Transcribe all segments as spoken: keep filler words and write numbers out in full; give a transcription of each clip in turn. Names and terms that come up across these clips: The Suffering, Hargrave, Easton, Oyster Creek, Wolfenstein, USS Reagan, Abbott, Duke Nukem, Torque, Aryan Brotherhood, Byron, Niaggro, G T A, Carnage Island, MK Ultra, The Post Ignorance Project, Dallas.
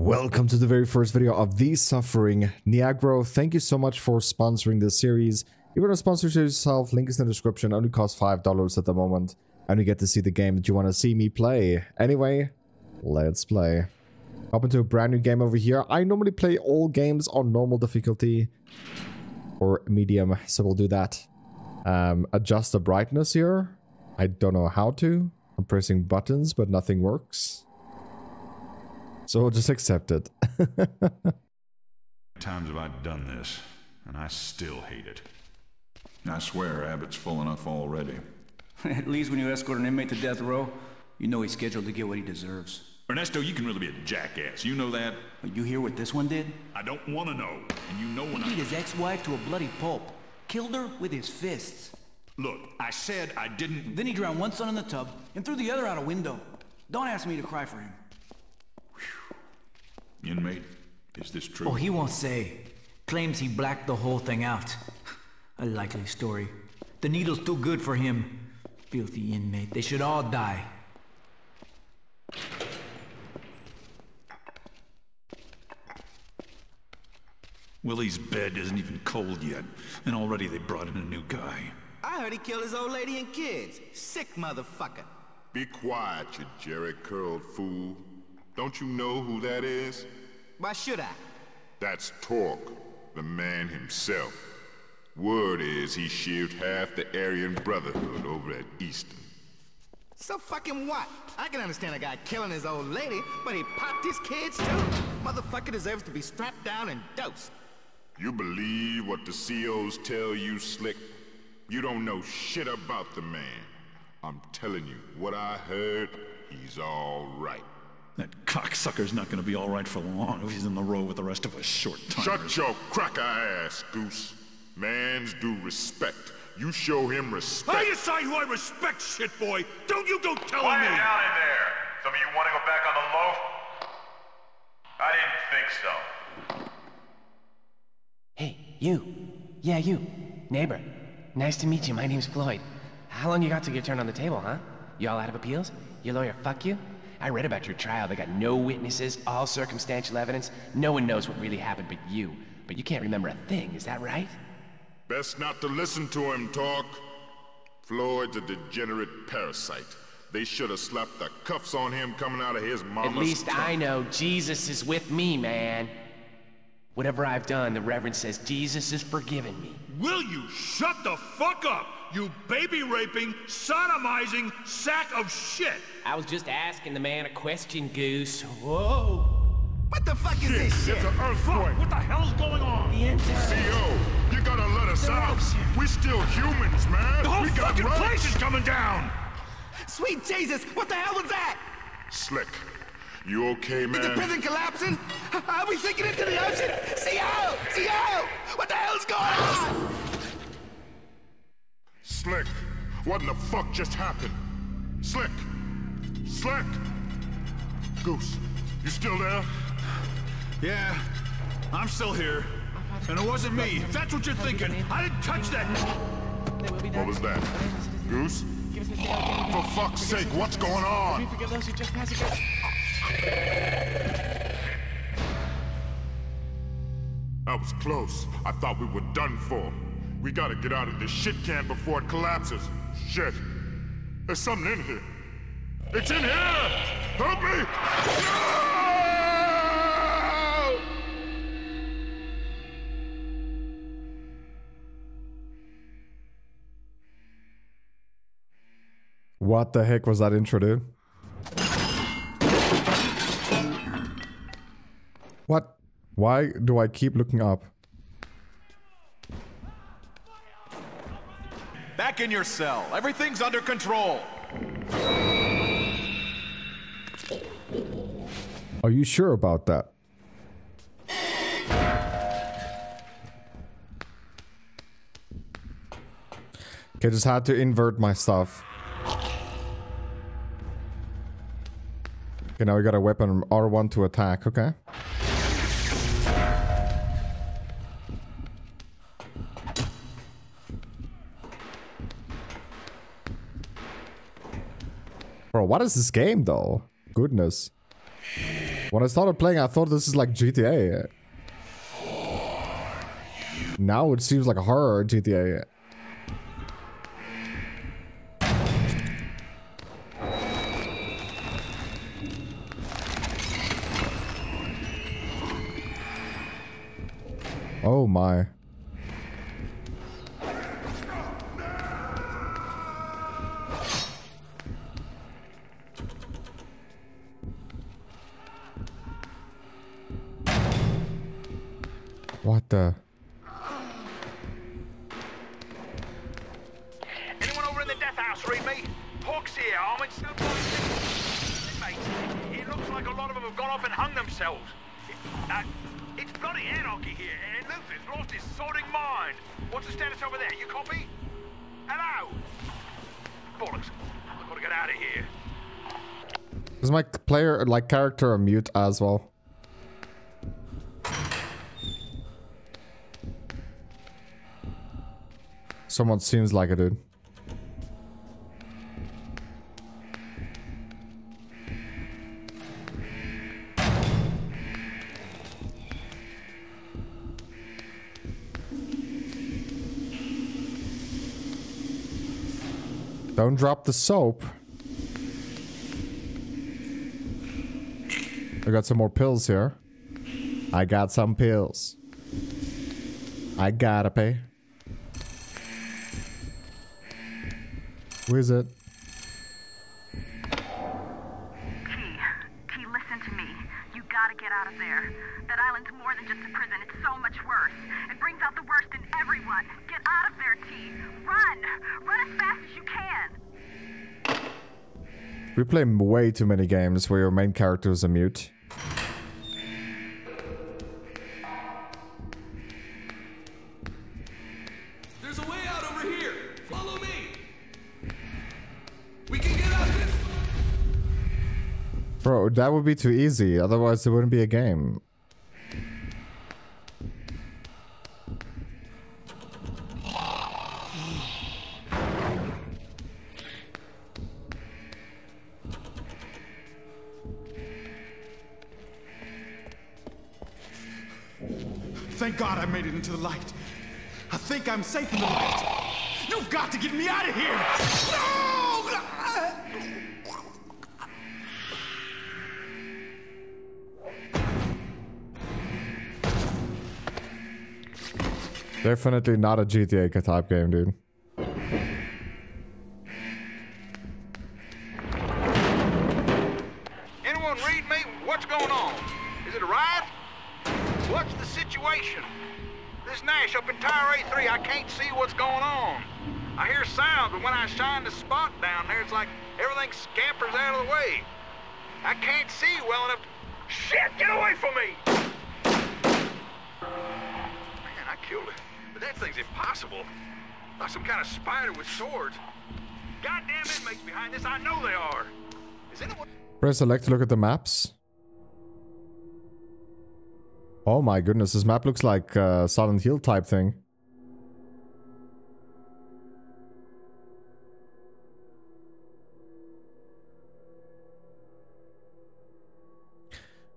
Welcome to the very first video of The Suffering. Niaggro, thank you so much for sponsoring this series. If you want to sponsor yourself, link is in the description. Only costs five dollars at the moment. And you get to see the game that you want to see me play. Anyway, let's play. Up into a brand new game over here. I normally play all games on normal difficulty. Or medium, so we'll do that. Um, adjust the brightness here. I don't know how to. I'm pressing buttons, but nothing works. So we'll just accept it. Times have I done this, and I still hate it. I swear Abbott's full enough already. At least when you escort an inmate to death row, you know he's scheduled to get what he deserves. Ernesto, you can really be a jackass. You know that. But you hear what this one did? I don't want to know. And you know when I... He beat his ex-wife to a bloody pulp. Killed her with his fists. Look, I said I didn't... Then he drowned one son in the tub and threw the other out a window. Don't ask me to cry for him. Inmate, is this true? Oh, he won't say. Claims he blacked the whole thing out. A likely story. The needle's too good for him. Filthy inmate. They should all die. Willie's bed isn't even cold yet, and already they brought in a new guy. I heard he killed his old lady and kids. Sick motherfucker. Be quiet, you jerry-curled fool. Don't you know who that is? Why should I? That's Torque, the man himself. Word is he shivved half the Aryan Brotherhood over at Easton. So fucking what? I can understand a guy killing his old lady, but he popped his kids too? Motherfucker deserves to be strapped down and dosed. You believe what the C Os tell you, Slick? You don't know shit about the man. I'm telling you, what I heard, he's all right. That cocksucker's not gonna be alright for long if he's in the row with the rest of us short-timers. Shut your cracker ass, Goose. Man's due respect. You show him respect. I decide who I respect, shit boy! Don't you go telling me! Quiet down in there! Some of you wanna go back on the loaf? I didn't think so. Hey, you. Yeah, you. Neighbor. Nice to meet you, my name's Floyd. How long you got to get turned on the table, huh? You all out of appeals? Your lawyer fuck you? I read about your trial. They got no witnesses, all circumstantial evidence. No one knows what really happened but you. But you can't remember a thing, is that right? Best not to listen to him talk. Floyd's a degenerate parasite. They should have slapped the cuffs on him coming out of his mama's At least trunk. I know Jesus is with me, man. Whatever I've done, the Reverend says Jesus has forgiven me. Will you shut the fuck up? You baby-raping, sodomizing sack of shit! I was just asking the man a question, Goose. Whoa! What the fuck is shit, this shit? It's an earthquake! What the hell's going on? The C O, you gotta let us out! We're still humans, man! The whole we fucking got place is coming down! Sweet Jesus, what the hell was that? Slick, you okay, man? Is the prison collapsing? Are we sinking into the ocean? C O! C O! What the hell's going on? Slick, what in the fuck just happened? Slick! Slick! Goose, you still there? Yeah, I'm still here. And it wasn't me, if that's what you're thinking. I didn't touch that! What was that? Goose? For fuck's sake, what's going on? That was close. I thought we were done for. We gotta get out of this shit can before it collapses. Shit. There's something in here. It's in here! Help me! No! What the heck was that intro, dude? What? Why do I keep looking up? Back in your cell. Everything's under control. Are you sure about that? Okay, just had to invert my stuff. Okay, now we got a weapon R one to attack. Okay. Bro, what is this game, though? Goodness. When I started playing, I thought this is like G T A. Now it seems like a horror G T A. Oh my. What the? Anyone over in the death house, read me? Hawks here, I'm in some place. It looks like a lot of them have gone off and hung themselves. Uh, It's bloody anarchy here, and Luther's lost his sodding mind. What's the status over there? You copy? Hello? Bollocks. I've got to get out of here. Is my player, like, character on mute as well? Someone seems like a dude. Don't drop the soap. I got some more pills here. I got some pills. I gotta pay. Where is it? T, T, listen to me. You gotta get out of there. That island's more than just a prison. It's so much worse. It brings out the worst in everyone. Get out of there, T. Run! Run as fast as you can! We play way too many games where your main character is a mute. There's a way out over here! Follow me! We can get out of this! Bro, that would be too easy. Otherwise, it wouldn't be a game. Thank God I made it into the light. I think I'm safe in the light. You've got to get me out of here! No! Definitely not a G T A type game, dude. Anyone read me? What's going on? Is it a riot? What's the situation? This Nash up in Tower A three, I can't see what's going on. I hear sounds, but when I shine the spot down there, it's like everything scampers out of the way. I can't see well enough. Shit, get away from me! Man, I killed it. But that thing's impossible. Like some kind of spider with swords. Goddamn inmates behind this, I know they are. Is anyone... Press select to look at the maps. Oh my goodness, this map looks like a Silent Hill type thing.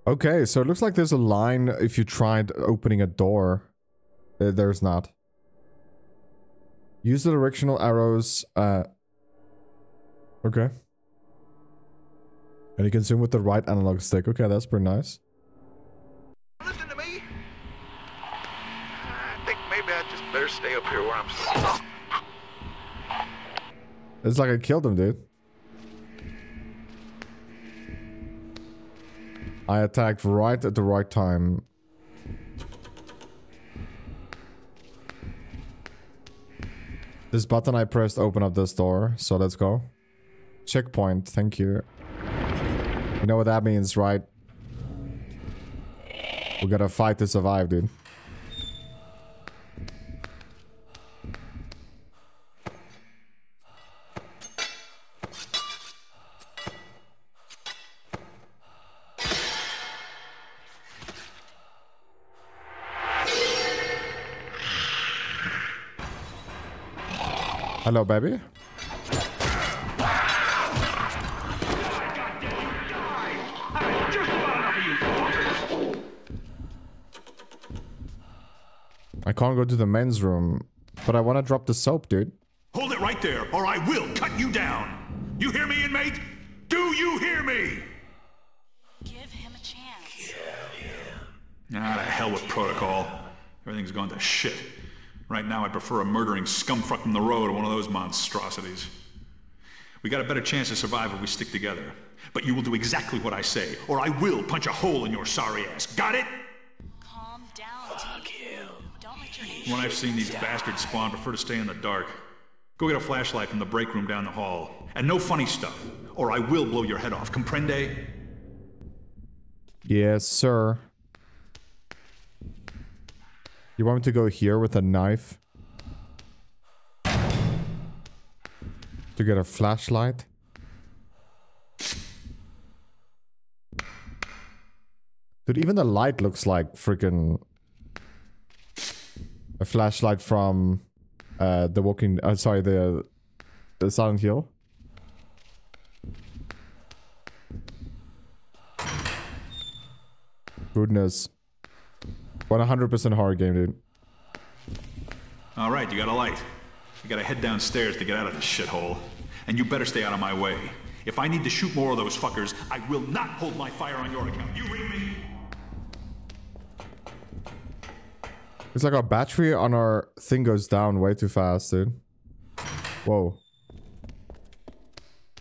Okay, so it looks like there's a line if you tried opening a door. Uh, there's not. Use the directional arrows. Uh, okay. And you can zoom with the right analog stick. Okay, that's pretty nice. Better stay up here where I'm stuck. It's like I killed him, dude. I attacked right at the right time. This button I pressed opened up this door, so let's go. Checkpoint, thank you. You know what that means, right? We gotta fight to survive, dude. Hello, baby. I can't go to the men's room, but I want to drop the soap, dude. Hold it right there, or I will cut you down. You hear me, inmate? Do you hear me? Give him a chance. Yeah. Nah, the hell with protocol. Everything's gone to shit. Right now, I prefer a murdering scumfuck from the road or one of those monstrosities. We got a better chance to survive if we stick together. But you will do exactly what I say, or I will punch a hole in your sorry ass. Got it? Calm down. Fuck you. Don't let your when I've seen these die. bastards spawn, I prefer to stay in the dark. Go get a flashlight from the break room down the hall. And no funny stuff, or I will blow your head off. Comprende? Yes, sir. You want me to go here with a knife? To get a flashlight? Dude, even the light looks like freaking a flashlight from uh, the Walking. Uh, sorry, the the Silent Hill. Goodness, one hundred percent horror game, dude. All right, you got a light. You gotta head downstairs to get out of this shithole, and you better stay out of my way. If I need to shoot more of those fuckers, I will not hold my fire on your account. You hear me? It's like our battery on our thing goes down way too fast, dude. Whoa.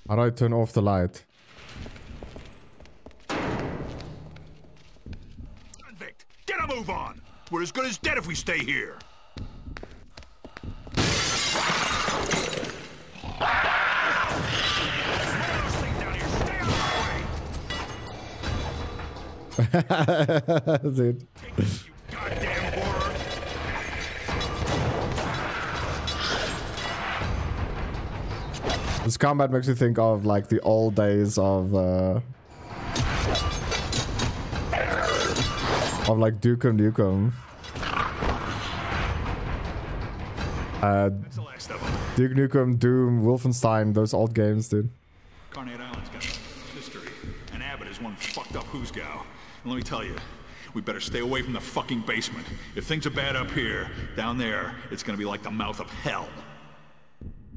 How do I turn off the light? Convict, get a move on! We're as good as dead if we stay here. Dude. This combat makes me think of like the old days of uh, of like Dukem Nukem. Uh, Duke Nukem, Doom, Wolfenstein, those old games, dude. Carnage Island's got a history, and Abbott is one fucked up hoosgow. Let me tell you, we better stay away from the fucking basement. If things are bad up here, down there, it's gonna be like the mouth of hell.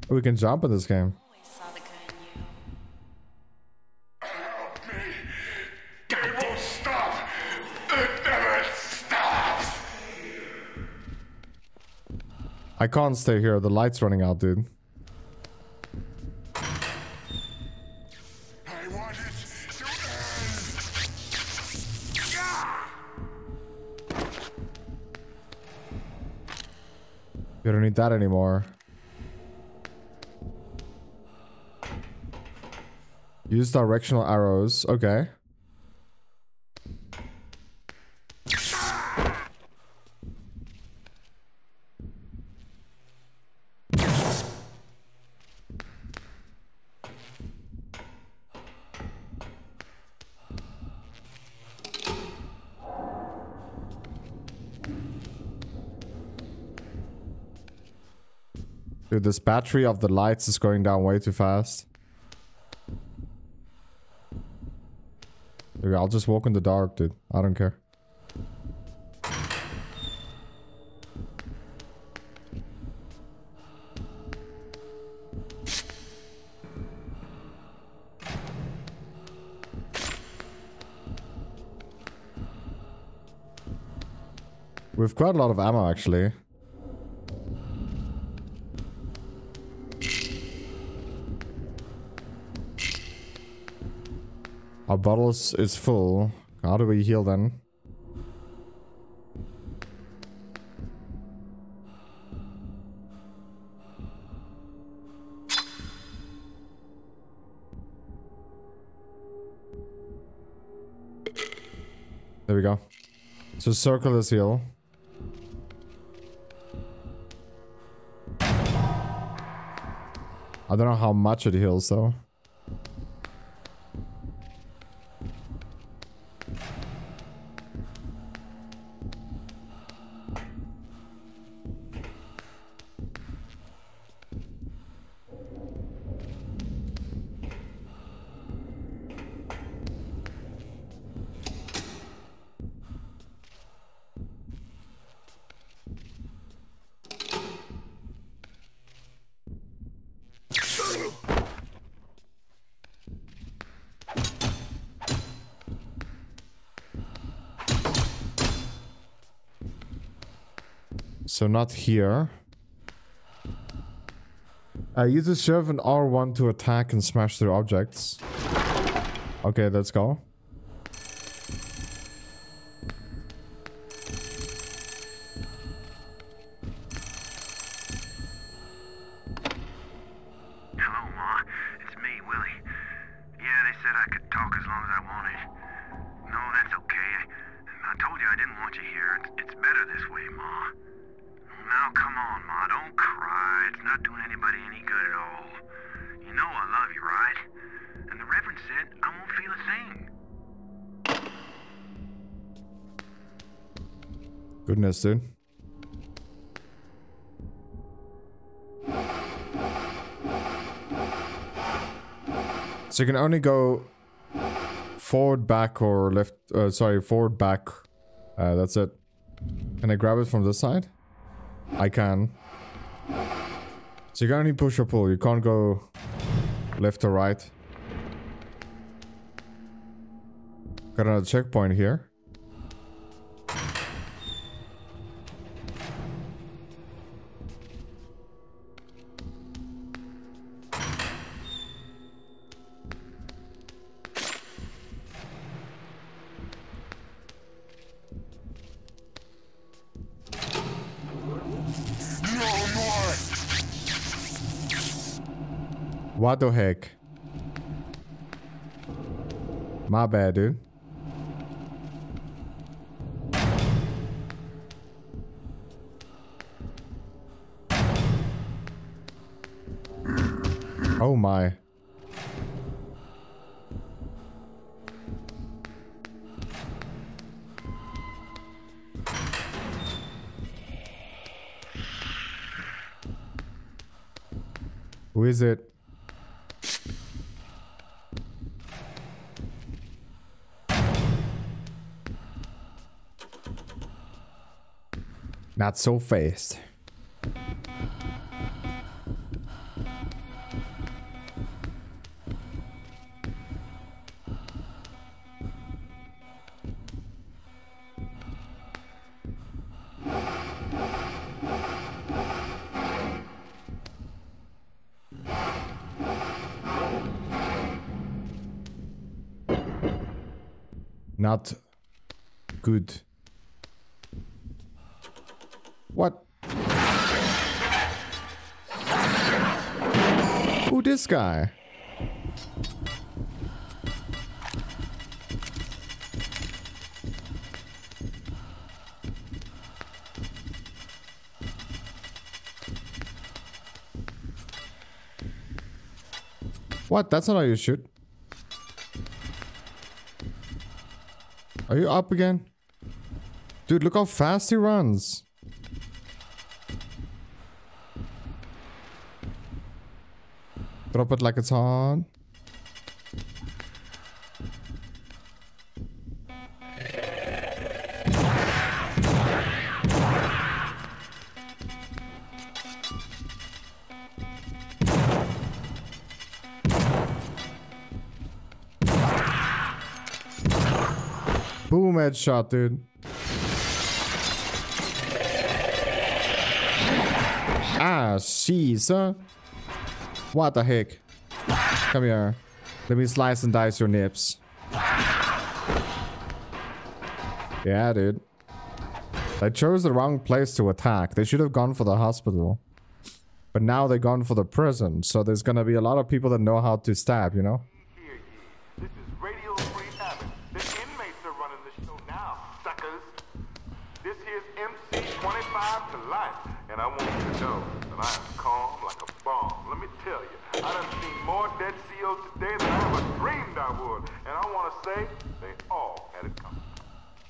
We can jump in this game. It won't stop. It never stops. I can't stay here. The light's running out, dude. We don't need that anymore. Use directional arrows. Okay. Dude, this battery of the lights is going down way too fast. Dude, I'll just walk in the dark, dude. I don't care. We have quite a lot of ammo, actually. Our bottles is full. How do we heal then? There we go. So circle this heal. I don't know how much it heals though. So not here. Uh, use the shove and R one to attack and smash through objects. Okay, let's go. Goodness, dude. So you can only go forward, back, or left. Uh, sorry, forward, back. Uh, that's it. Can I grab it from this side? I can. So you can only push or pull. You can't go left or right. Got another checkpoint here. What the heck? My bad, dude. Oh my. Who is it? Not so fast. Not good. What? Who this guy? What? That's not how you shoot. Are you up again? Dude, look how fast he runs. Drop it like it's on. Boom, headshot, dude. Ah, she's uh what the heck? Come here. Let me slice and dice your nips. Yeah, dude. They chose the wrong place to attack. They should have gone for the hospital. But now they've gone for the prison. So there's gonna be a lot of people that know how to stab, you know? This is Radio Free Abbott. The inmates are running the show now, suckers. This here's M C twenty-five to life. And I want you to know that I am calm like a bomb. Let me tell you. I done seen more dead C Os today than I ever dreamed I would. And I want to say, they all had it coming.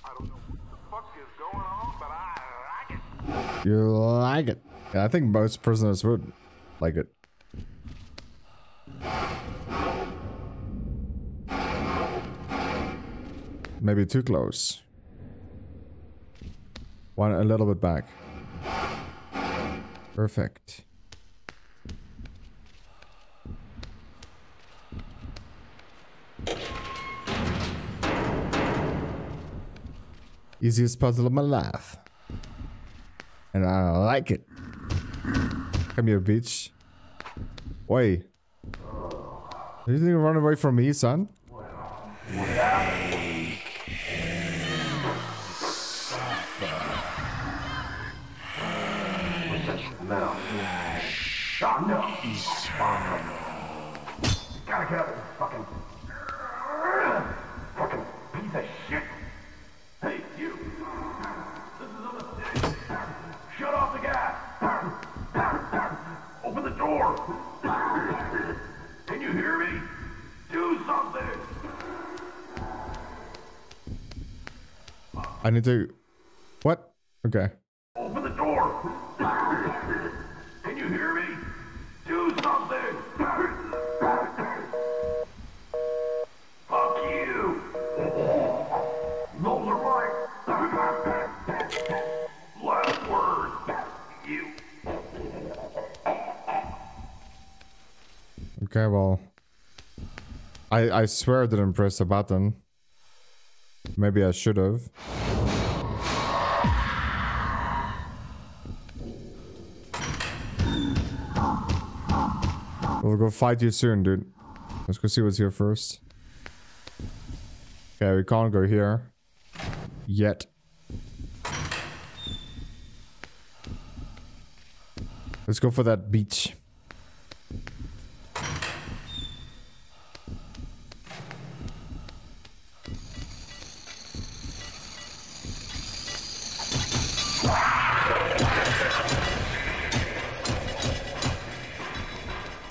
I don't know what the fuck is going on, but I like it. You like it. Yeah, I think most prisoners would like it. Maybe too close. One a little bit back. Perfect. Easiest puzzle of my life. and I don't like it. Come here, bitch. Wait. Did you think you run away from me, son? Gotta get up and fucking... fucking piece of shit. Hey, you. This is a mistake. Shut off the gas. Open the door. Can you hear me? Do something. I need to... What? Okay. Open the door. Can you hear me? Do something. Fuck you. Those are my last words. You. Okay, well, I I swear I didn't press the button. Maybe I should have. We'll go fight you soon, dude. Let's go see what's here first. Okay, we can't go here. Yet. Let's go for that beach.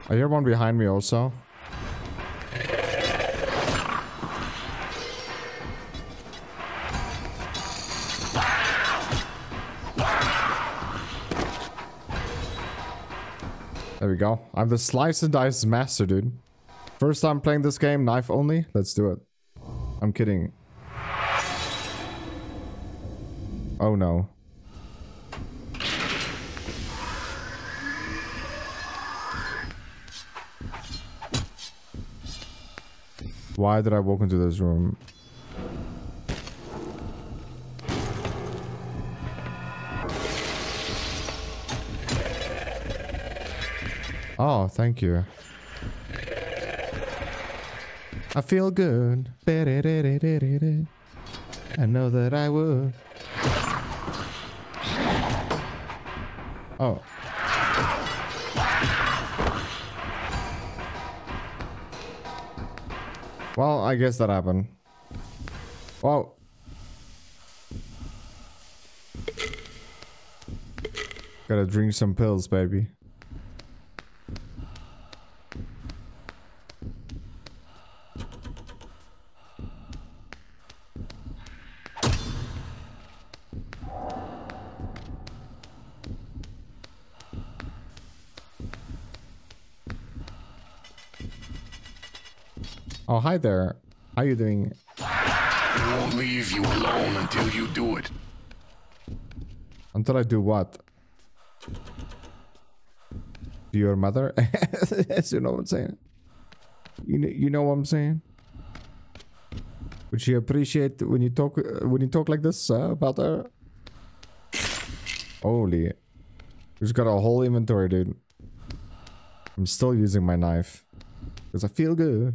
I hear one behind me also. There we go. I'm the slice and dice master, dude. First time playing this game, knife only. Let's do it. I'm kidding. Oh no. Why did I walk into this room? Oh, thank you. I feel good. I know that I would. Oh. Well, I guess that happened. Whoa. Gotta drink some pills, baby. Oh, hi there. How are you doing? I won't leave you alone until you do it. Until I do what? Do your mother? You know what I'm saying? You know, you know what I'm saying? Would she appreciate when you talk uh, when you talk like this uh, about her? Holy. We've got a whole inventory, dude. I'm still using my knife. Because I feel good.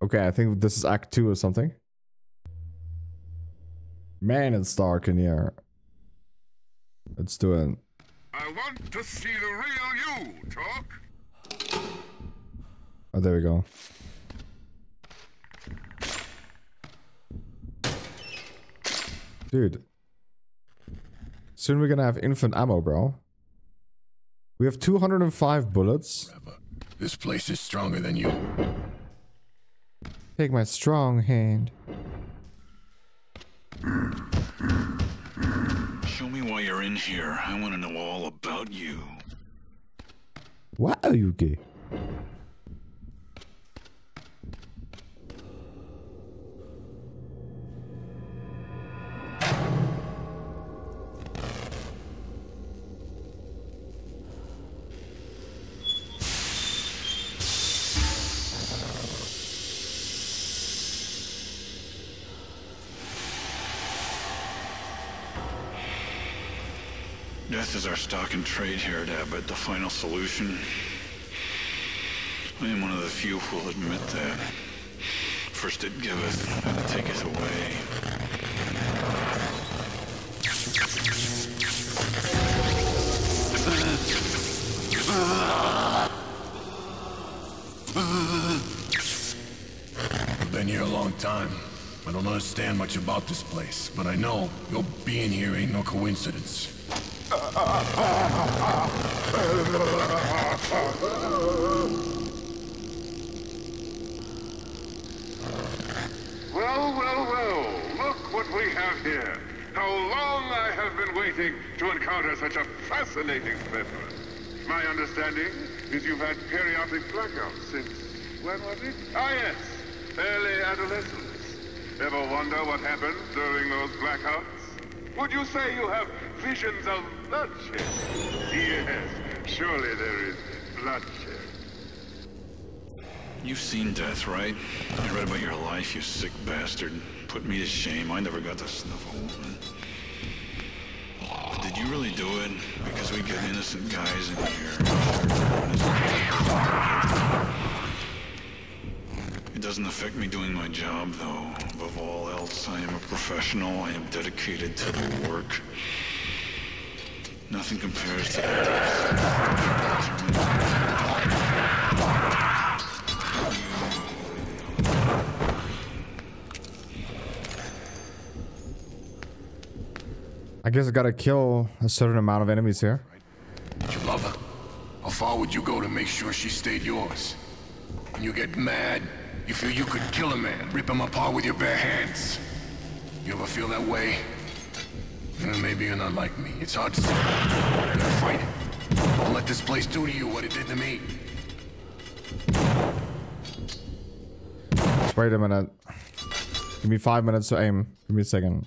Okay, I think this is act two or something. Man, it's dark in here. Let's do it. I want to see the real you, Torque. Oh, there we go. Dude. Soon we're gonna have infinite ammo, bro. We have two hundred five bullets. This place is stronger than you. Take my strong hand. Show me why you're in here. I want to know all about you. Why are you gay? Death is our stock and trade here at Abbott, the final solution. I am one of the few who will admit that. First it giveth, then it taketh away. Been here a long time. I don't understand much about this place, but I know your being here ain't no coincidence. Well, well, well, look what we have here. How long I have been waiting to encounter such a fascinating specimen. My understanding is you've had periodic blackouts since, when was it? Ah, yes, early adolescence. Ever wonder what happened during those blackouts? Would you say you have visions of bloodshed? Yes, surely there is bloodshed. You've seen death, right? I read about your life, you sick bastard. Put me to shame. I never got to snuff a woman. But did you really do it? Because we get innocent guys in here. It doesn't affect me doing my job, though. Above all else, I am a professional. I am dedicated to the work. Nothing compares to that. I guess I gotta kill a certain amount of enemies here. Did you love her? How far would you go to make sure she stayed yours? When you get mad, you feel you could kill a man, rip him apart with your bare hands. You ever feel that way? Maybe you're not like me. It's hard to say. I gotta fight it. Don't let this place do to you what it did to me. Just wait a minute. Give me five minutes to aim. Give me a second.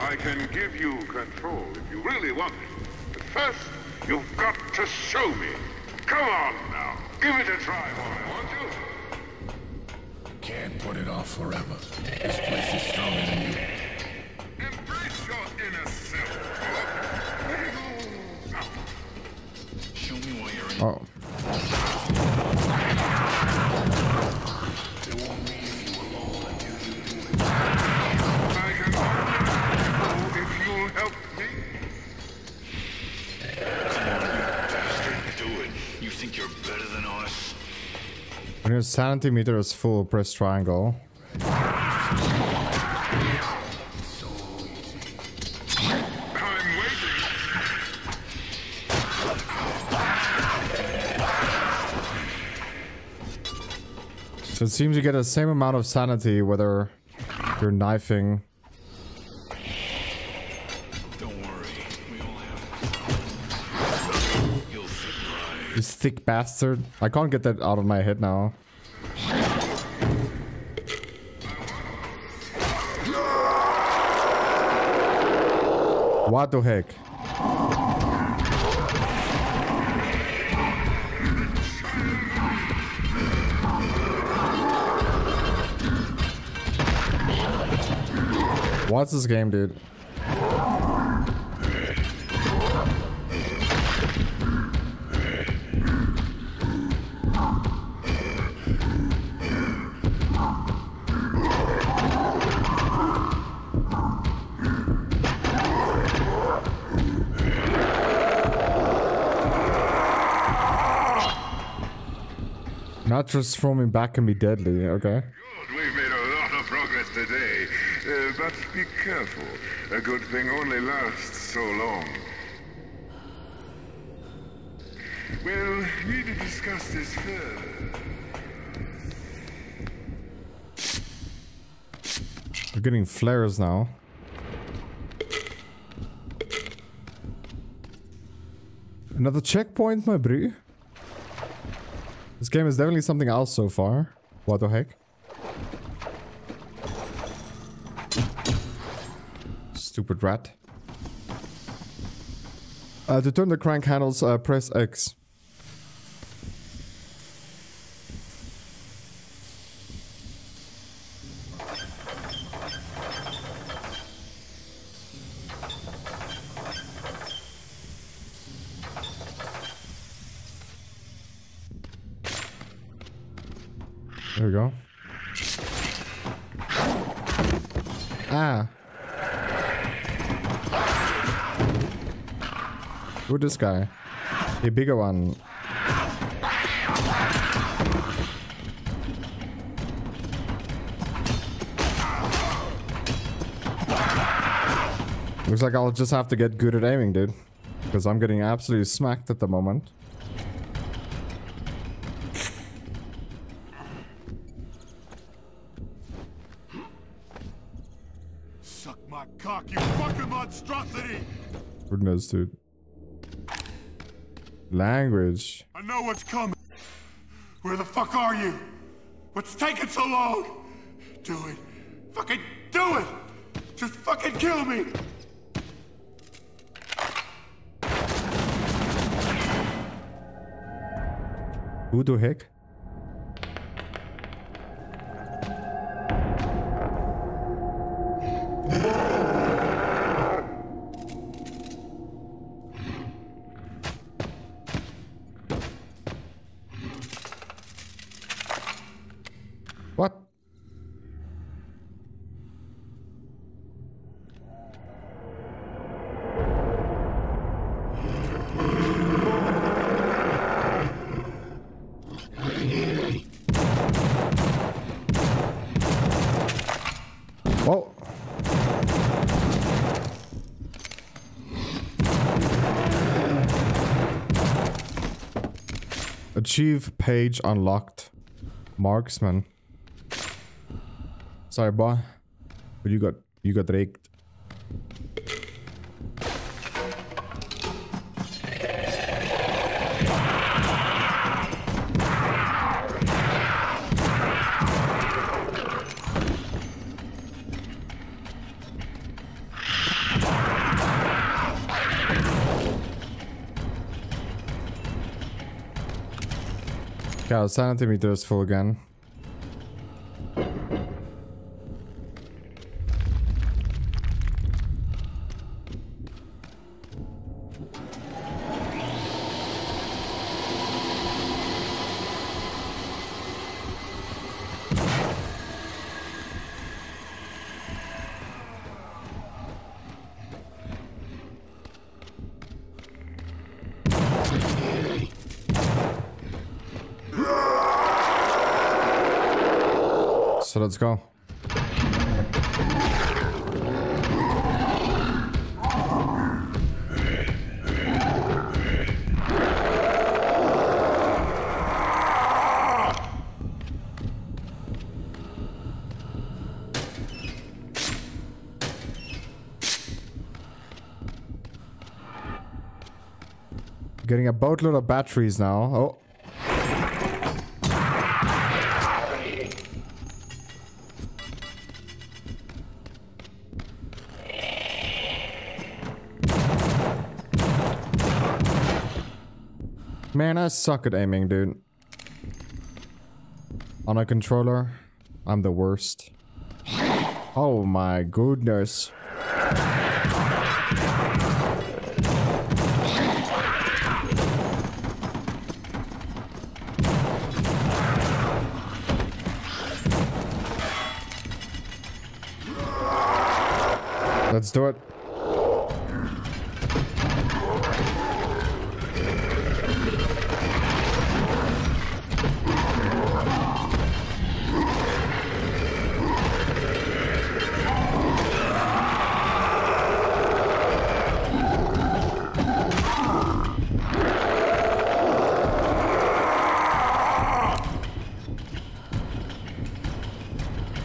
I can give you control if you really want it. But first, you've got to show me. Come on now. Give it a try, boy, won't you? Can't put it off forever. This place is stronger than you. Embrace your inner self. Show me where you're in. Oh. They won't leave you alone until you do it. I can help me? Come on, you bastard, do it. You think you're better than us? When your sanity meter is full, press triangle. So easy. I'm waiting. So it seems you get the same amount of sanity whether you're knifing. You thick bastard. I can't get that out of my head now. What the heck? What's this game, dude? Not transforming back can be deadly, okay? Good, we've made a lot of progress today. Uh, but be careful. A good thing only lasts so long. Well, we need to discuss this further. We're getting flares now. Another checkpoint, my bro. This game is definitely something else so far. What the heck? Stupid rat. Uh, to turn the crank handles, uh, press X. There we go. Ah. Who this guy? The bigger one. Looks like I'll just have to get good at aiming, dude. Because I'm getting absolutely smacked at the moment. Suck my cock, you fucking monstrosity! Goodness, dude. Language. I know what's coming. Where the fuck are you? What's taking so long? Do it. Fucking do it! Just fucking kill me! Who the heck? What? Achieve page unlocked. Marksman. Sorry, boy. But you got you got raked. God, sanity meter is full again. So let's go. Getting a boatload of batteries now. Oh. Man, I suck at aiming, dude. On a controller, I'm the worst. Oh my goodness. Let's do it.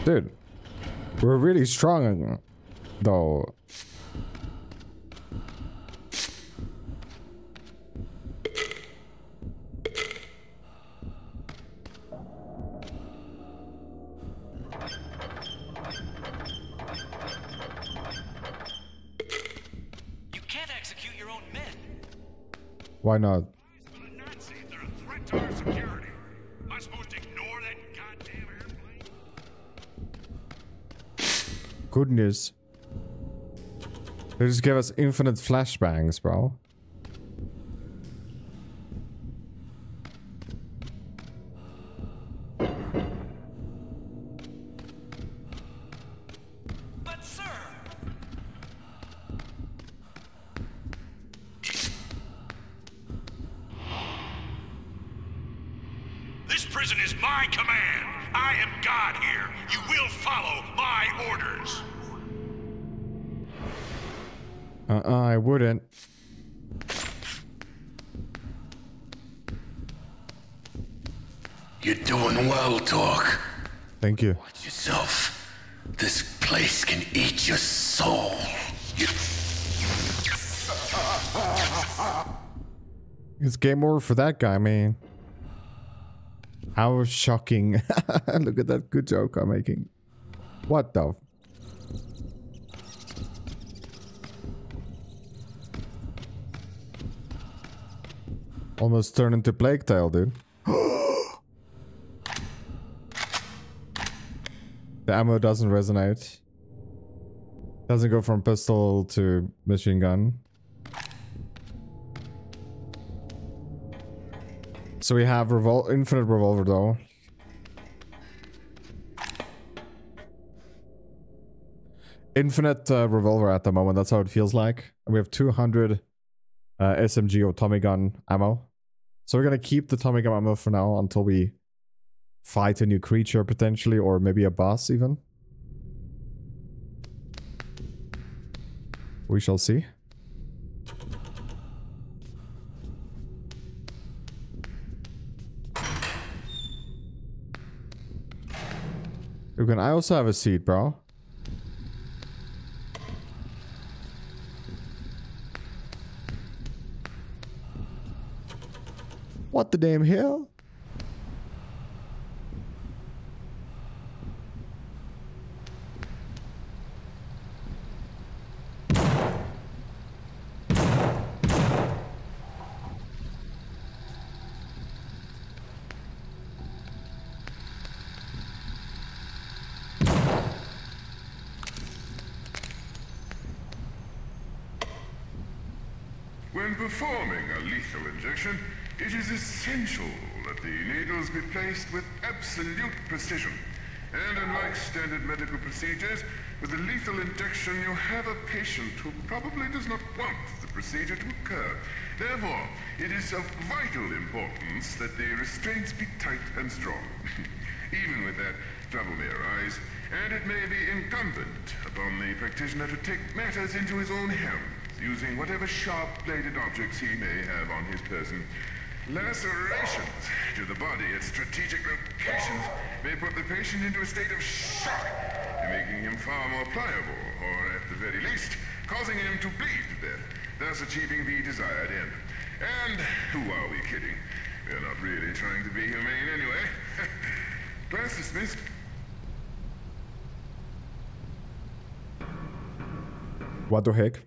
Dude, we're really strong, though. You can't execute your own men. Why not? Goodness. They just gave us infinite flashbangs, bro. prison is my command. I am God here. You will follow my orders. Uh-uh, I wouldn't. You're doing well, Torque. Thank you. Watch yourself. This place can eat your soul. You... It's game over for that guy, man. How shocking. Look at that good joke I'm making. What the? Almost turned into Plague Tale, dude. The ammo doesn't resonate. Doesn't go from pistol to machine gun. So we have revol- infinite revolver though. Infinite uh, revolver at the moment, that's how it feels like. And we have two hundred uh, S M G or Tommy gun ammo. So we're gonna keep the Tommy gun ammo for now until we fight a new creature potentially, or maybe a boss even. We shall see. You can, I also have a seat, bro. What the damn hell? It is essential that the needles be placed with absolute precision. And unlike standard medical procedures, with a lethal injection you have a patient who probably does not want the procedure to occur. Therefore, it is of vital importance that the restraints be tight and strong. Even with that, trouble may arise, and it may be incumbent upon the practitioner to take matters into his own hands, using whatever sharp-bladed objects he may have on his person. Lacerations to the body at strategic locations may put the patient into a state of shock, making him far more pliable, or at the very least, causing him to bleed to death, thus achieving the desired end. And who are we kidding? We're not really trying to be humane anyway. Class dismissed. What the heck?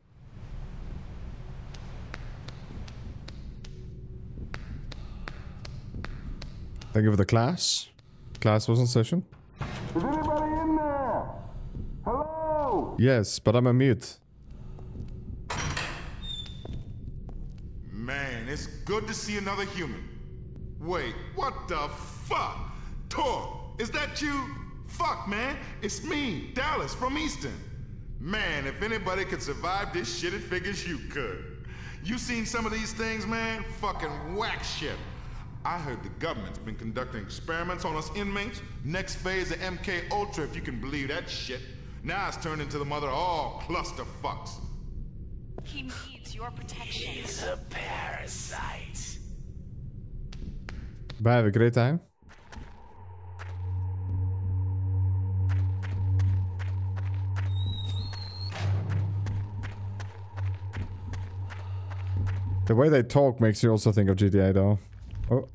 Thank you for the class. Class was in session. Is anybody in there? Hello? Yes, but I'm on mute. Man, it's good to see another human. Wait, what the fuck? Torque, is that you? Fuck, man, it's me, Dallas from Easton. Man, if anybody could survive this shit, it figures you could. You seen some of these things, man? Fucking whack shit. I heard the government's been conducting experiments on us inmates. Next phase of M K Ultra, if you can believe that shit. Now it's turned into the mother of all cluster fucks. He needs your protection. He's a parasite. Bye, have a great time. The way they talk makes you also think of G T A though. Oh.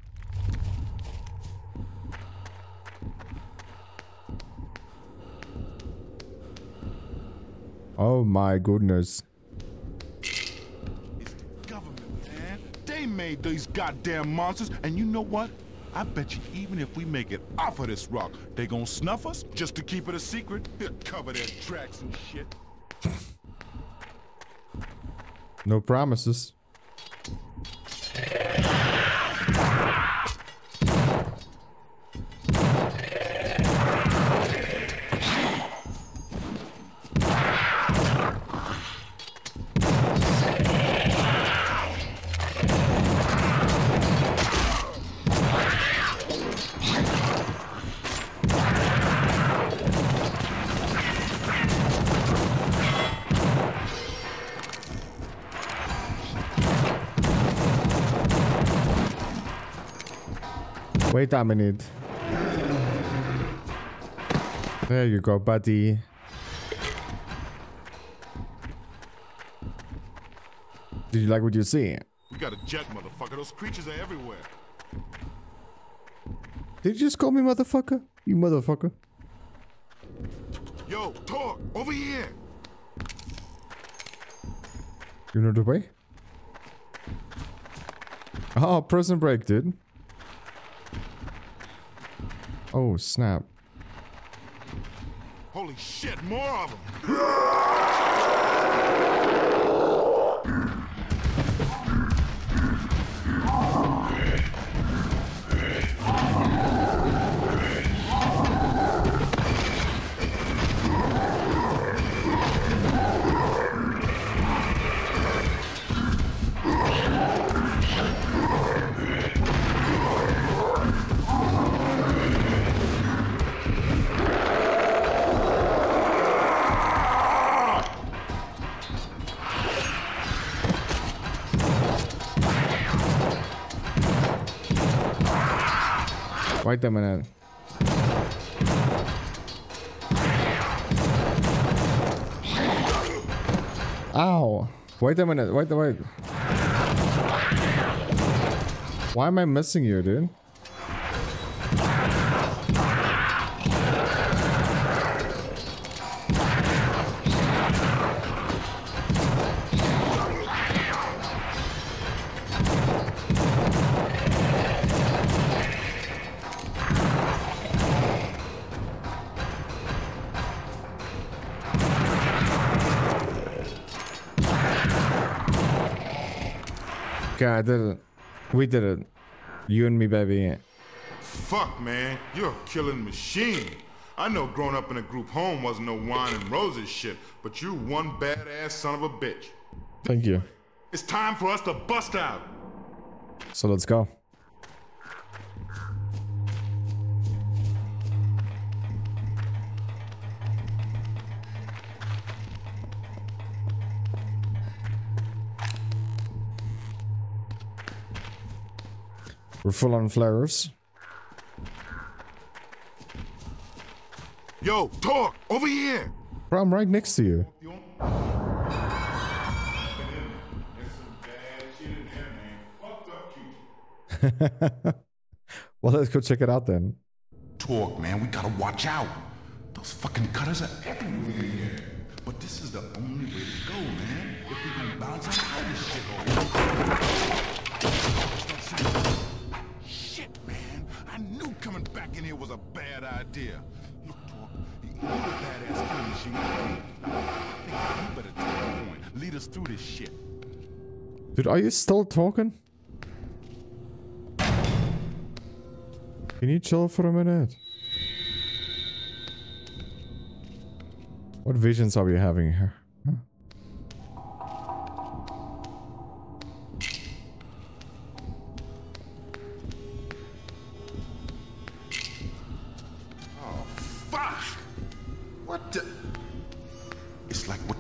Oh my goodness. It's the government, man. They made these goddamn monsters, and you know what? I bet you even if we make it off of this rock, they gonna snuff us just to keep it a secret. They'll cover their tracks and shit. No promises. Wait a minute. There you go, buddy. Did you like what you see? We got a jet, motherfucker. Those creatures are everywhere. Did you just call me motherfucker? You motherfucker. Yo, Torque, over here. You know the way? Oh, prison break, dude. Oh, snap. Holy shit, more of them. Wait a minute. Ow. Wait a minute. Wait, wait. Why am I missing you, dude? I did it. We did it. You and me, baby. Fuck, man. You're a killing machine. I know growing up in a group home wasn't no wine and roses shit, but you one badass son of a bitch. Thank you. It's time for us to bust out. So let's go. We're full on flares. Yo, Torque, over here. Bro, I'm right next to you. Well, let's go check it out then. Torque, man, we gotta watch out. Those fucking cutters are everywhere here. But this is the only way to go, man. If we gonna balance out this shit over. I knew coming back in here was a bad idea. Look, Torque, the only badass killing machine you can be. You better take the point. Lead us through this shit. Dude, are you still talking? Can you chill for a minute? What visions are we having here? Huh?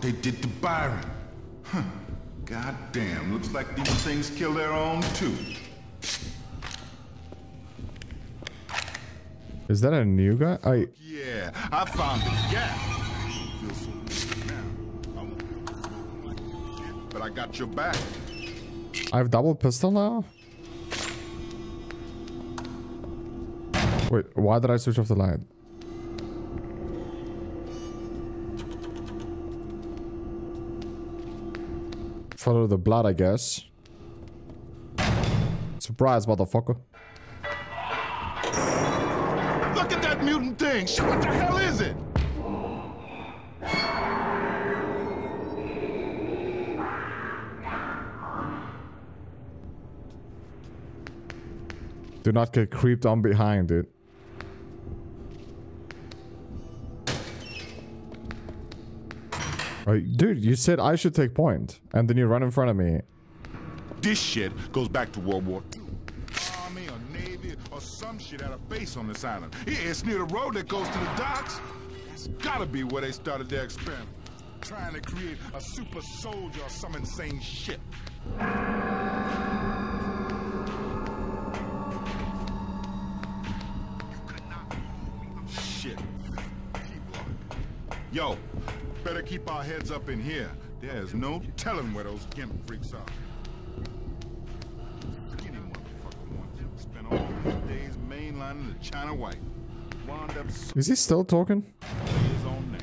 They did to Byron. Huh. God damn, looks like these things kill their own too. Is that a new guy? I Yeah, I found a gap. But I got your back. I have double pistol now? Wait, why did I switch off the light? Follow the blood, I guess. Surprise, motherfucker. Look at that mutant thing! Shit, what the hell is it? Do not get creeped on behind, dude. Dude, you said I should take point, and then you run in front of me. This shit goes back to World War Two. Army or Navy or some shit had a base on this island. Yeah, it's near the road that goes to the docks. That's gotta be where they started their experiment. Trying to create a super soldier or some insane shit. Yo, better keep our heads up in here. There's no telling where those gimp freaks are. Any motherfucker wants to spend all his days mainlining the China White. Wound up so is he still talking? His own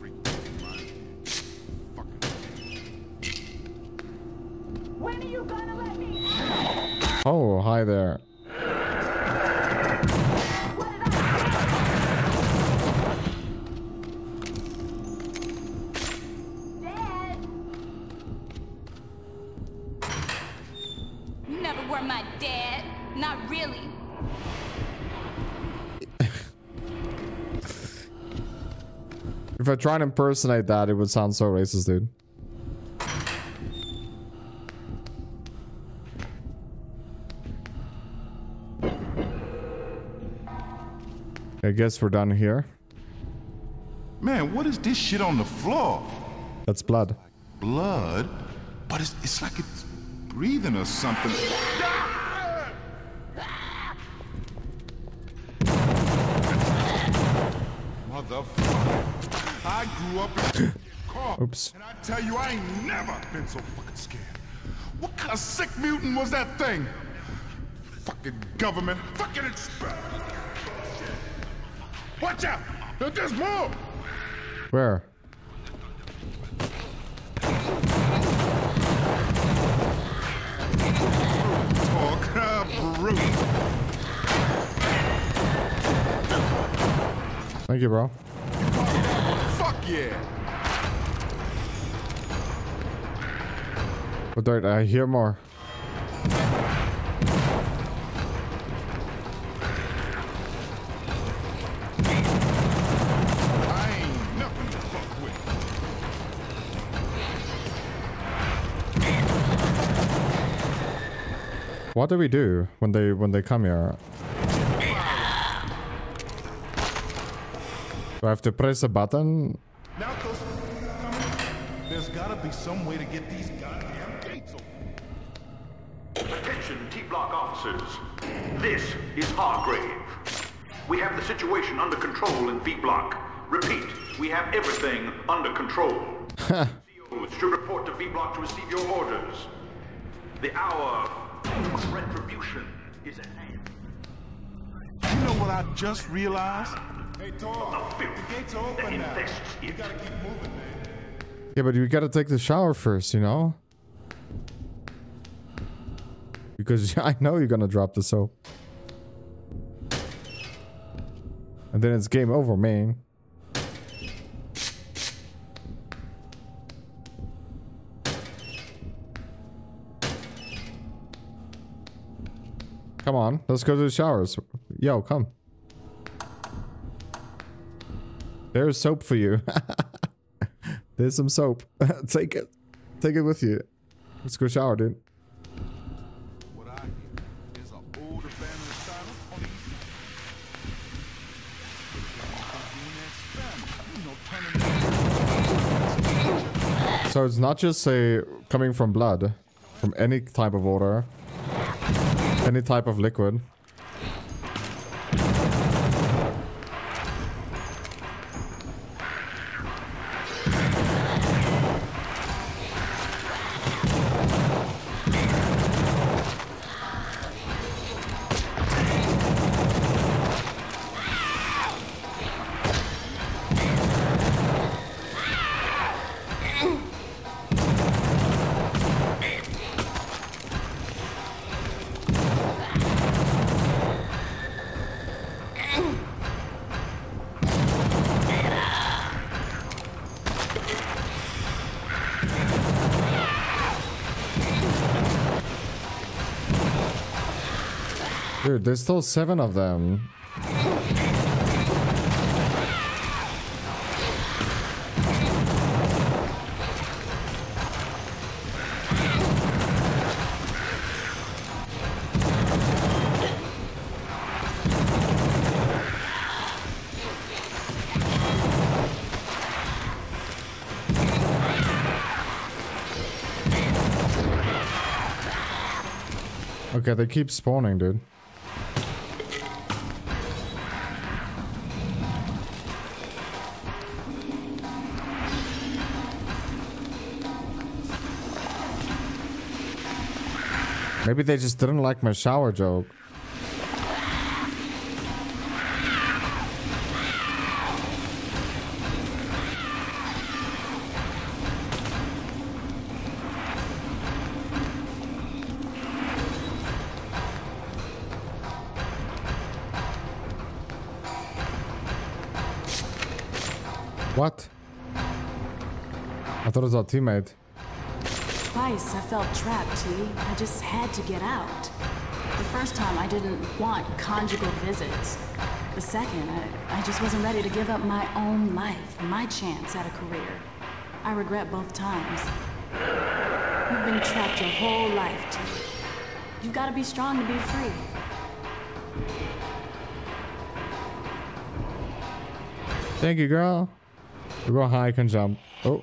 name. When are you gonna let me out? Oh, hi there. If I try to impersonate that, it would sound so racist, dude. I guess we're done here. Man, what is this shit on the floor? That's blood. Blood? But it's, it's like it's breathing or something. Motherfucker. I grew up in a car, oops. And I tell you, I ain't never been so fucking scared. What kind of sick mutant was that thing? Fucking government, fucking experiment. Watch out! There's more! Where? Talk, brute. Thank you, bro. Yeah. But oh, there, I hear more. I ain't nothing to fuck with. What do we do when they when they come here? Do I have to press a button? Now those, there's gotta be some way to get these goddamn gates open. Attention, T-Block officers. This is Hargrave. We have the situation under control in V-Block. Repeat, we have everything under control. C Os should report to V-Block to receive your orders. The hour of retribution is at hand. You know what I just realized? Hey, Torque, the gates are open now. You gotta keep moving, man. Yeah, but you gotta take the shower first, you know? Because I know you're gonna drop the soap. And then it's game over, man. Come on, let's go to the showers. Yo, come. There's soap for you. There's some soap. Take it. Take it with you. Let's go shower, dude. What I hear is an old abandoned asylum on the east. So it's not just say coming from blood, from any type of water, any type of liquid. Dude, there's still seven of them. Okay, they keep spawning, dude. Maybe they just didn't like my shower joke. What? I thought it was our teammate. Twice I felt trapped, T. I just had to get out. The first time I didn't want conjugal visits. The second, I, I just wasn't ready to give up my own life, my chance at a career. I regret both times. You've been trapped your whole life, T. You've got to be strong to be free. Thank you, girl. We go high, can jump. Oh.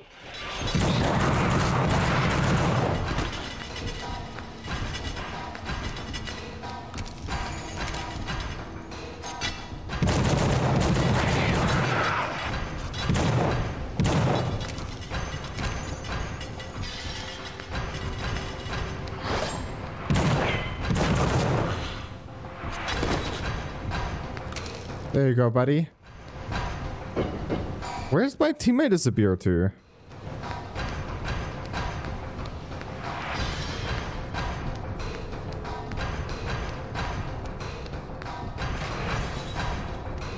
There you go, buddy. Where's my teammate disappear to?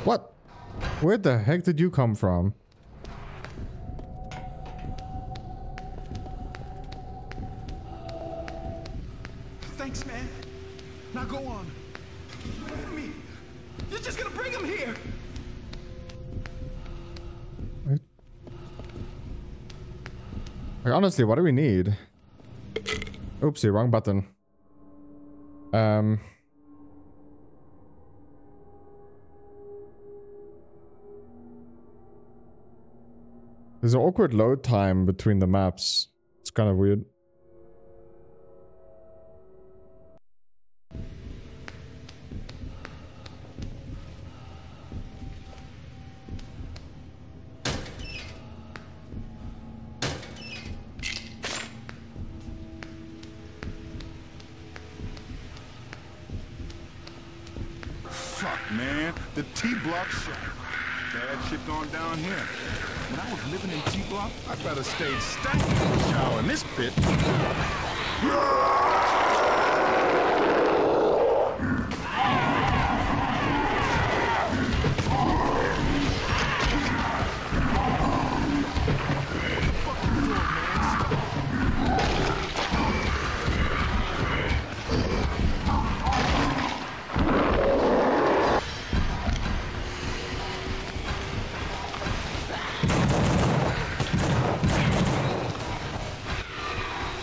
What? Where the heck did you come from? Thanks, man. Now go on. Wait for me. You're just gonna bring him here. Like, honestly, what do we need? Oopsie, wrong button. Um. There's an awkward load time between the maps. It's kind of weird. I'd rather stay stacked in the shower in this pit.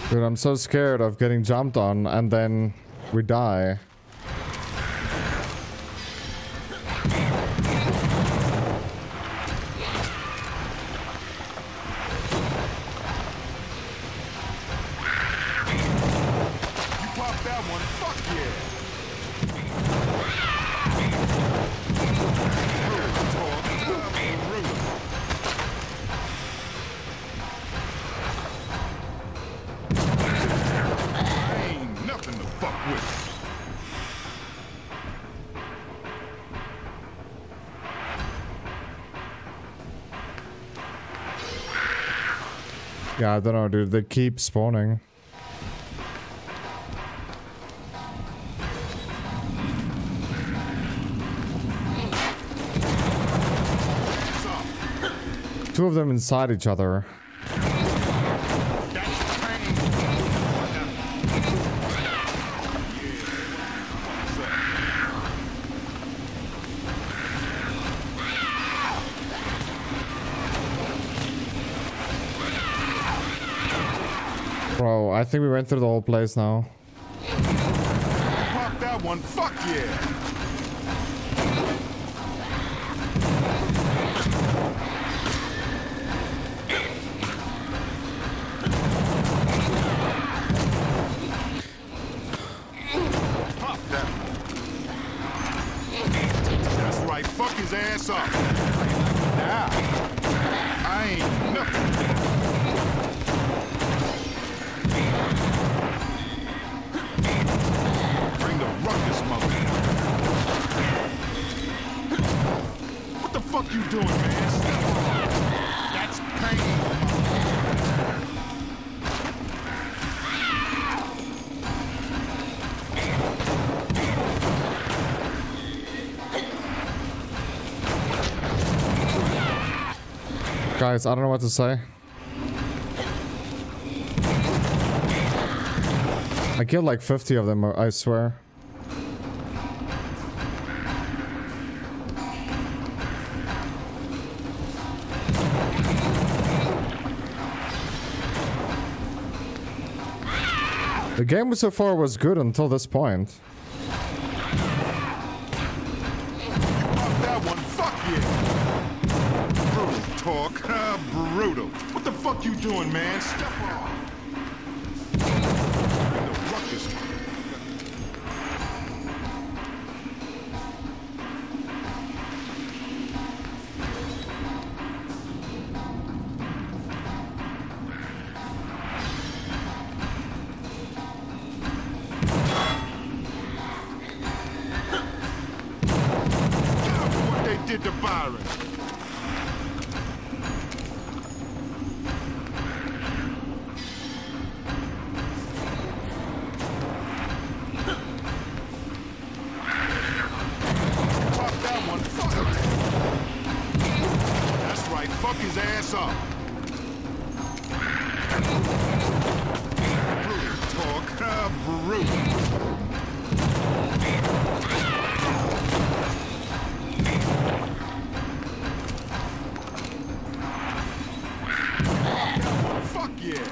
Dude, I'm so scared of getting jumped on and then we die. Yeah, I don't know, dude. They keep spawning. Two of them inside each other. I think we went through the whole place now. Pop that one. Fuck yeah. Pop that one. That's right. Fuck his ass up. Now. I ain't nothing. Guys, I don't know what to say. I killed like fifty of them, I swear. The game so far was good until this point. Fuck that one, fuck you! Brutal, Torque. Ah, brutal. What the fuck you doing, man? Step off. The ruckus. To Byron. Fuck that one, fuck him. That's right, fuck his ass up. Brutal, Torque, ah, brutal. Yeah.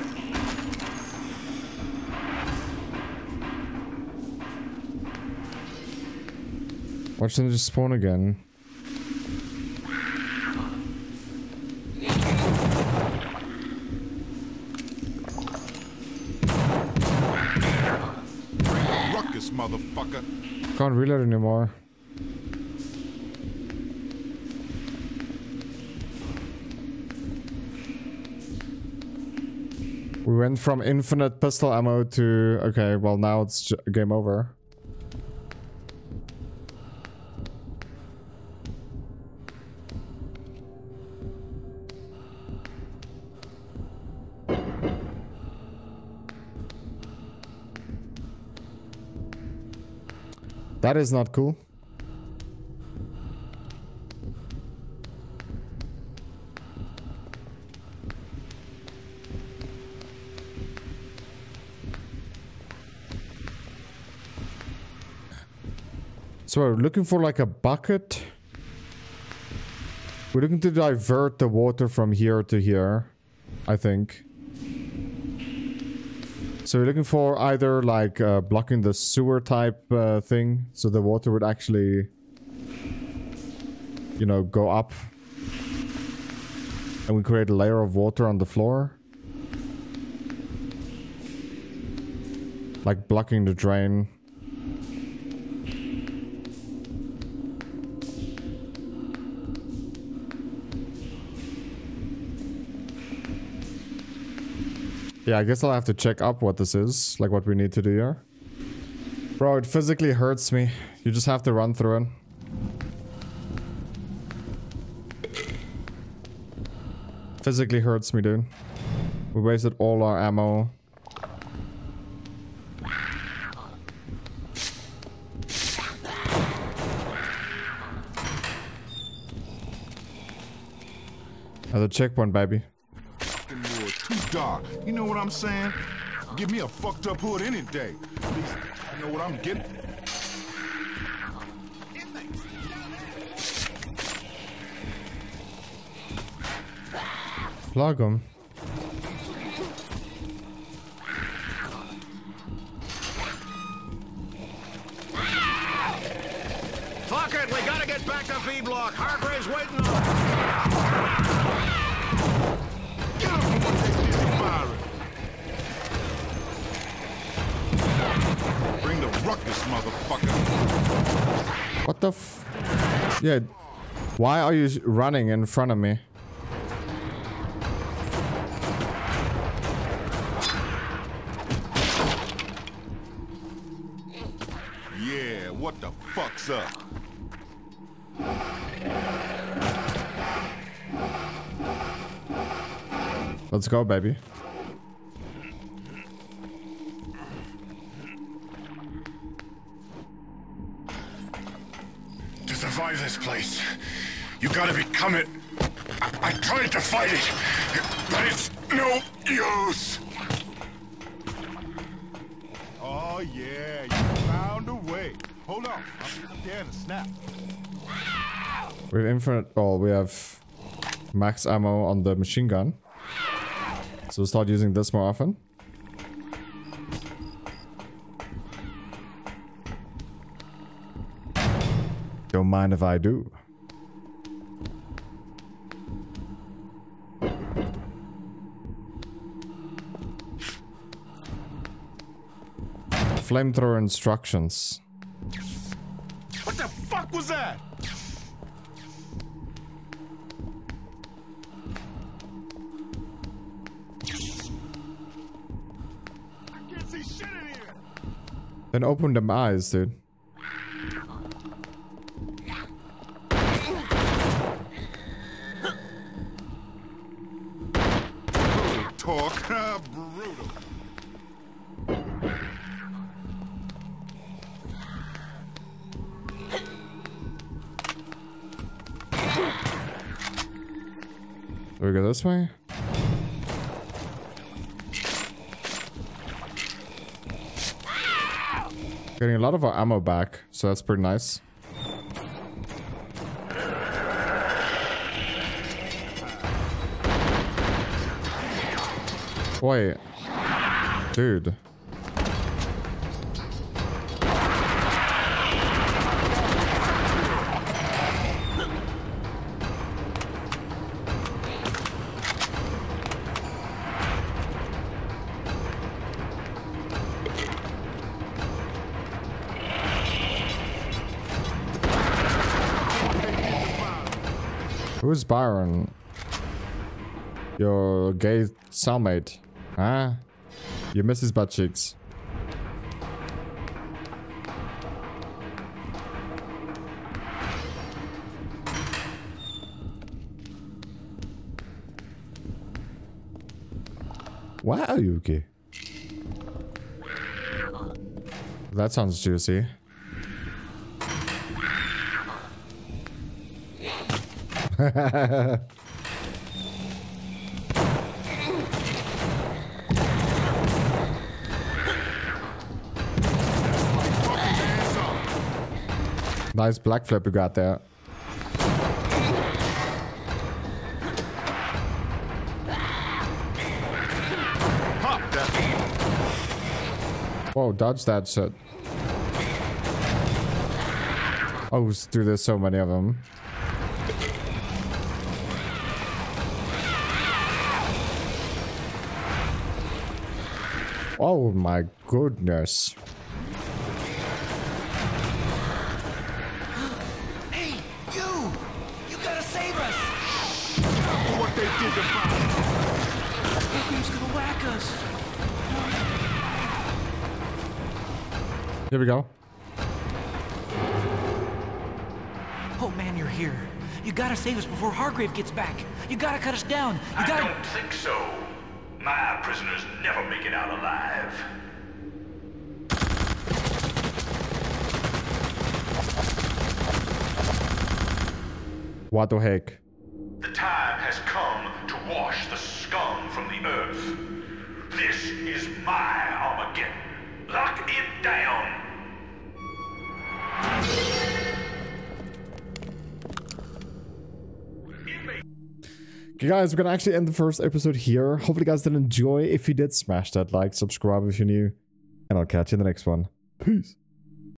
Watch them just spawn again. Ruckus, motherfucker. Can't reload anymore. We went from infinite pistol ammo to... Okay, well now it's j game over. That is not cool. So we're looking for like a bucket. We're looking to divert the water from here to here, I think. So we're looking for either like uh, blocking the sewer type uh, thing, so the water would actually, you know, go up. And we create a layer of water on the floor. Like blocking the drain. Yeah, I guess I'll have to check up what this is, like what we need to do here. Bro, it physically hurts me. You just have to run through it. Physically hurts me, dude. We wasted all our ammo. Another checkpoint, baby. Dark. You know what I'm saying? Give me a fucked up hood any day. At least I know what I'm getting. Plug him. Fuck it, we gotta get back to B block. Hargrave's waiting on us. Get him from what they did. Bring the ruckus, motherfucker. What the f... Yeah. Why are you running in front of me? Yeah, what the fuck's up? Let's go, baby. To survive this place, you gotta become it. I tried to fight it, but it's no use. Oh yeah, you found a way. Hold on, I'll get up there in a snap. We have infinite, oh, we have max ammo on the machine gun. So we'll start using this more often. Don't mind if I do. Flamethrower instructions. What the fuck was that? I can't see shit in here. Then open them eyes, dude. This way. Getting a lot of our ammo back, so that's pretty nice. Wait, dude. Who's Byron? Your gay cellmate, huh? You miss his butt cheeks. Why are you gay? That sounds juicy. Nice black flip you got there. Whoa, dodge that shit. Oh, dude, there's so many of them. Oh my goodness. Hey, you! You gotta save us! For what they did to us! He's gonna whack us! Here we go. Oh man, you're here. You gotta save us before Hargrave gets back. You gotta cut us down. You gotta... I don't think so. My prisoners never make it out alive. What the heck? The time has come to wash the scum from the earth. This is my Armageddon. Lock it down. Guys, we're gonna actually end the first episode here. Hopefully you guys did enjoy. If you did, smash that like, subscribe if you're new, and I'll catch you in the next one. Peace.